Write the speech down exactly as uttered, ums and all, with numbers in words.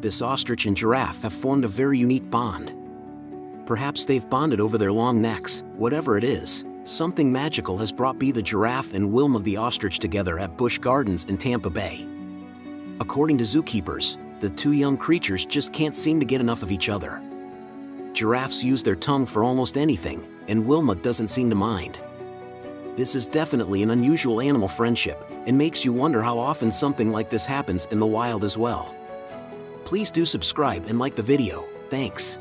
This ostrich and giraffe have formed a very unique bond. Perhaps they've bonded over their long necks. Whatever it is, something magical has brought Bee the giraffe and Wilma the ostrich together at Busch Gardens in Tampa Bay. According to zookeepers, the two young creatures just can't seem to get enough of each other. Giraffes use their tongue for almost anything, and Wilma doesn't seem to mind. This is definitely an unusual animal friendship, and makes you wonder how often something like this happens in the wild as well. Please do subscribe and like the video. Thanks.